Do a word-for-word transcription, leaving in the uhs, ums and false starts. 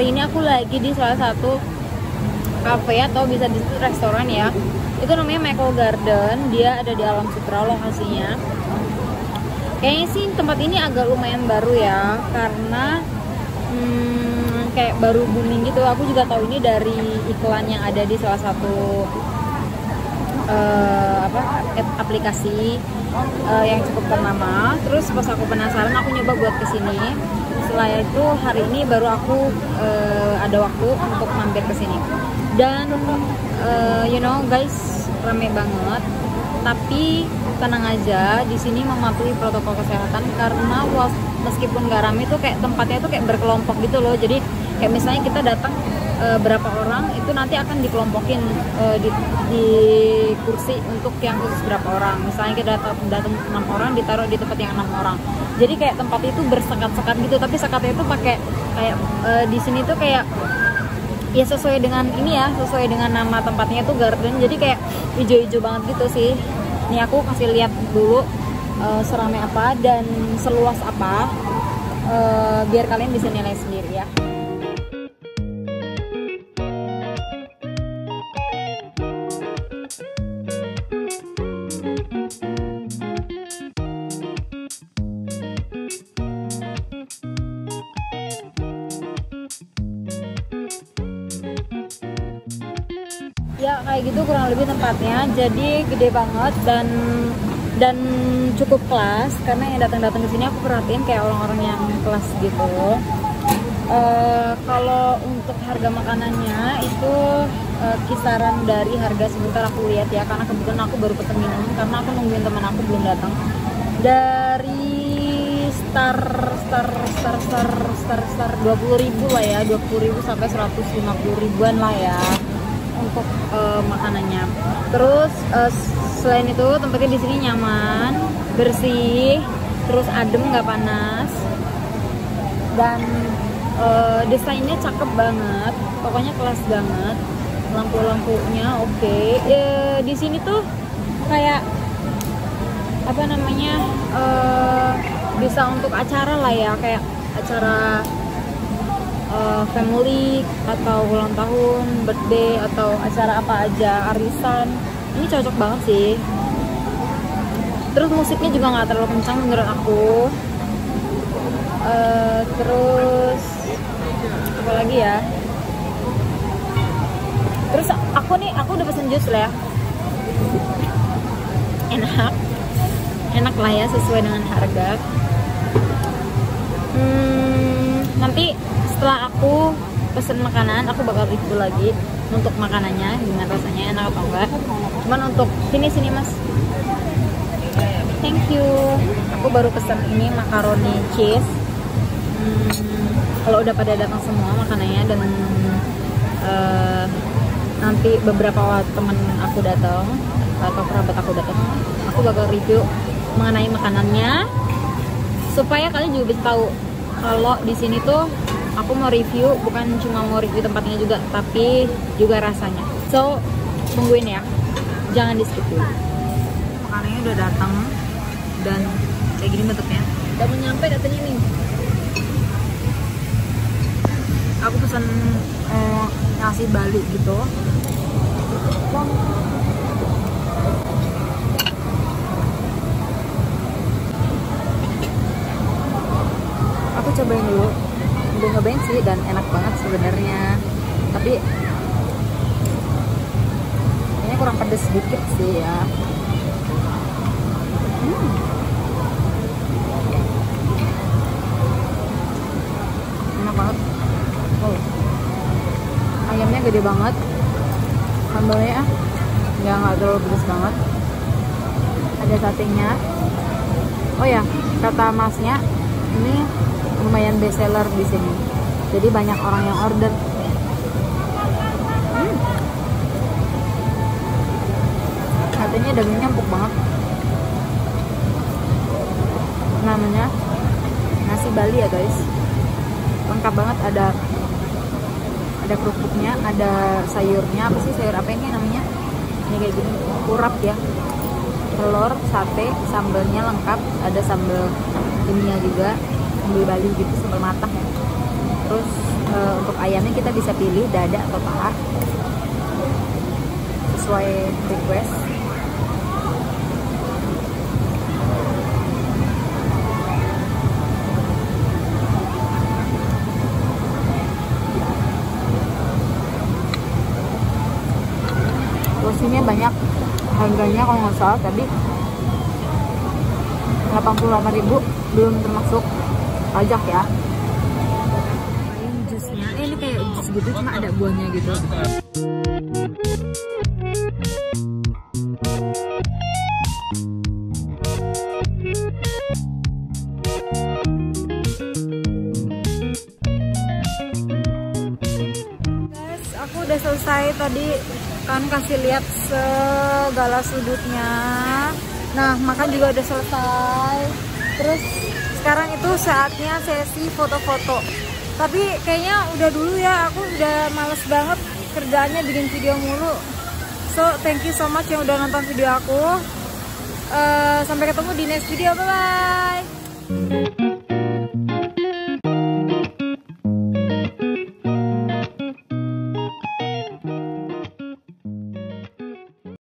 hari ini aku lagi di salah satu cafe atau bisa di restoran ya. Itu namanya Michael's Garden, dia ada di Alam Sutera lokasinya. Kayaknya sih tempat ini agak lumayan baru ya, karena hmm, kayak baru booming gitu. Aku juga tahu ini dari iklan yang ada di salah satu uh, apa aplikasi uh, yang cukup ternama. Terus pas aku penasaran, aku nyoba buat kesini. Setelah itu hari ini baru aku uh, ada waktu untuk mampir kesini. Dan uh, you know guys, rame banget. Tapi tenang aja, di sini mematuhi protokol kesehatan karena was, meskipun nggak rame itu kayak tempatnya itu kayak berkelompok gitu loh. Jadi kayak misalnya kita datang e, berapa orang, itu nanti akan dikelompokin e, di, di kursi untuk yang khusus berapa orang. Misalnya kita datang, datang enam orang, ditaruh di tempat yang enam orang. Jadi kayak tempat itu bersekat-sekat gitu, tapi sekatnya itu pakai kayak e, di sini tuh kayak ya sesuai dengan ini ya, sesuai dengan nama tempatnya tuh garden, jadi kayak hijau-hijau banget gitu sih. Ini aku kasih lihat dulu uh, seramai apa dan seluas apa, uh, biar kalian bisa nilai sendiri ya. Ya kayak gitu kurang lebih tempatnya, jadi gede banget dan dan cukup kelas, karena yang datang-datang ke sini aku perhatiin kayak orang-orang yang kelas gitu. Uh, kalau untuk harga makanannya itu uh, kisaran dari harga, sebentar aku lihat ya, karena kebetulan aku baru pesen minum karena aku nungguin teman aku belum datang. Dari star star star star star star dua puluh ribu lah ya, dua puluh ribu sampai seratus lima puluh ribuan lah ya untuk uh, makanannya. Terus uh, selain itu tempatnya di sini nyaman, bersih, terus adem nggak panas, dan uh, desainnya cakep banget, pokoknya kelas banget. Lampu-lampunya oke. Okay. Uh, di sini tuh kayak apa namanya uh, bisa untuk acara lah ya, kayak acara family atau ulang tahun, birthday atau acara apa aja, arisan, ini cocok banget sih. Terus musiknya juga nggak terlalu kencang menurut aku. Uh, terus apa lagi ya? Terus aku nih aku udah pesen jus lah ya. Enak, enak lah ya sesuai dengan harga. Hmm, nanti setelah aku pesen makanan, aku bakal review lagi untuk makanannya, gimana rasanya, enak atau enggak. Cuman untuk sini-sini mas, thank you. Aku baru pesen ini macaroni cheese. Hmm, kalau udah pada datang semua makanannya, dan uh, nanti beberapa temen aku datang atau kerabat aku datang, aku bakal review mengenai makanannya supaya kalian juga bisa tahu kalau di sini tuh aku mau review, bukan cuma mau review tempatnya juga, tapi juga rasanya. So, tungguin ya, jangan di skip dulu. Makanannya udah datang dan kayak gini bentuknya. Udah mau nyampe katanya nih. Aku pesan eh, nasi Bali gitu. Aku cobain dulu. Udah nyobain sih dan enak banget sebenarnya, tapi ini kurang pedes sedikit sih ya. hmm. Enak banget. Oh, ayamnya gede banget, sambalnya nggak nggak terlalu pedes banget, ada satenya. Oh ya, kata masnya ini lumayan best seller di sini, jadi banyak orang yang order. Hmm. Katanya dagingnya empuk banget. Namanya nasi Bali ya guys, lengkap banget, ada ada kerupuknya, ada sayurnya, apa sih sayur apa ini namanya? Ini kayak gini, urap ya, telur, sate, sambalnya lengkap, ada sambal dunia juga, di Bali gitu, sambal matah ya. Terus uh, untuk ayamnya kita bisa pilih dada atau paha sesuai request. Porsinya banyak, harganya kalau nggak salah tadi delapan puluh delapan ribu belum termasuk pajak ya. Ini jusnya, eh, ini kayak jus gitu cuma ada buahnya gitu. Guys, aku udah selesai tadi kan kasih lihat segala sudutnya. Nah, makan juga udah selesai. Terus sekarang itu saatnya sesi foto-foto. Tapi kayaknya udah dulu ya, aku udah males banget kerjaannya bikin video mulu. So, thank you so much yang udah nonton video aku. Uh, sampai ketemu di next video, bye-bye!